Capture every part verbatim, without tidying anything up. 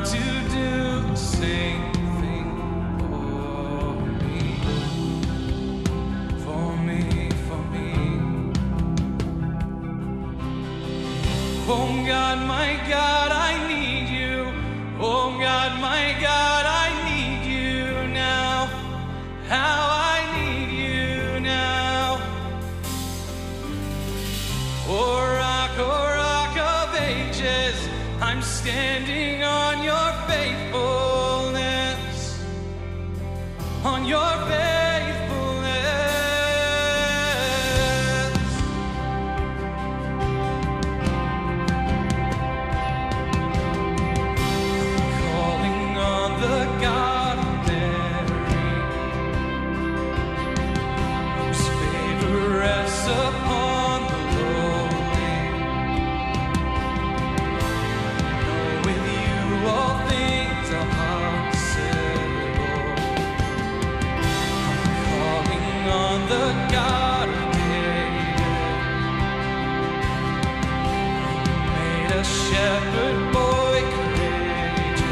how to do the same thing for me, for me, for me. Oh God, my God, I need you. Oh God, my God, I need you now. How I need you now. Oh rock, oh rock of ages, I'm standing on your faithfulness, on your faithfulness. Calling on the God of Mary, whose favor rests upon the God of David, made a shepherd boy courageous.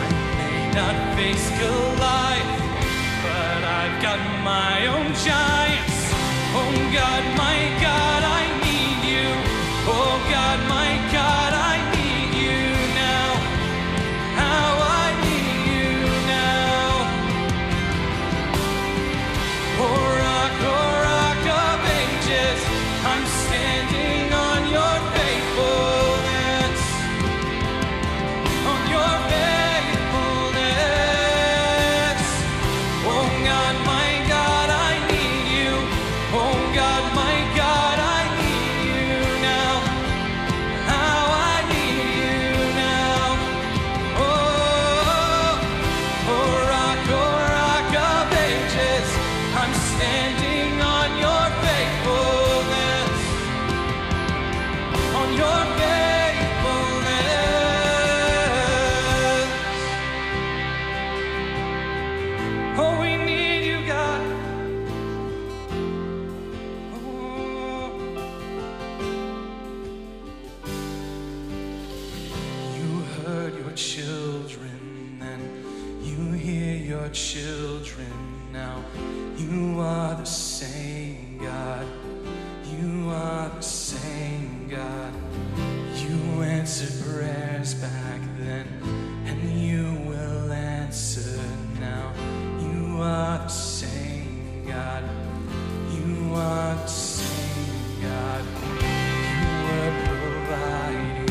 I may not face Goliath, but I've got my own giants. Oh God, my God, I need you. Oh God, my God, I need you now. How children, and you hear your children now. You are the same God, you are the same God. You answered prayers back then, and you will answer now. You are the same God, you are the same God. You were provided.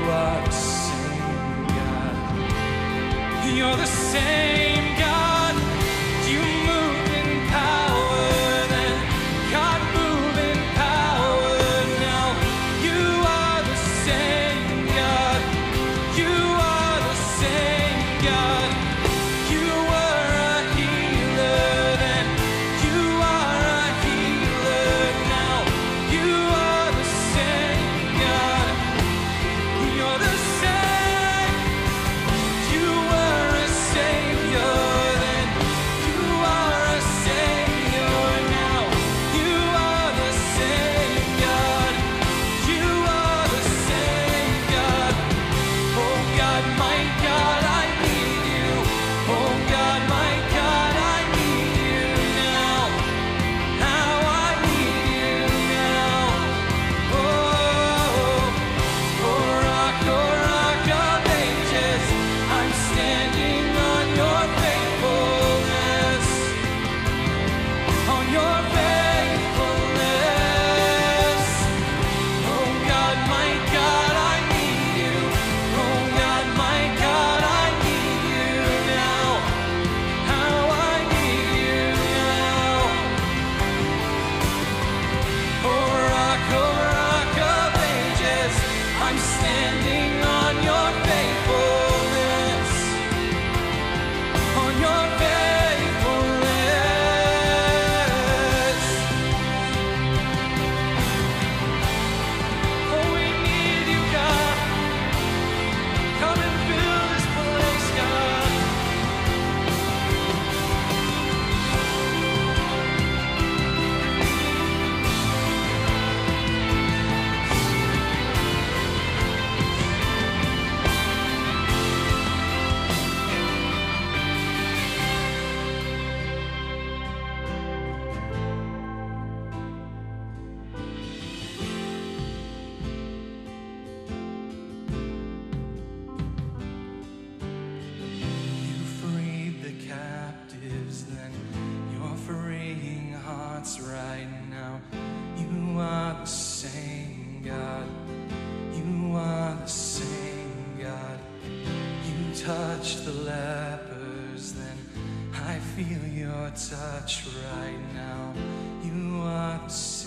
You are the same God. hearts right now. You are the same God. You are the same God. You touched the lepers, then I feel your touch right now. You are the same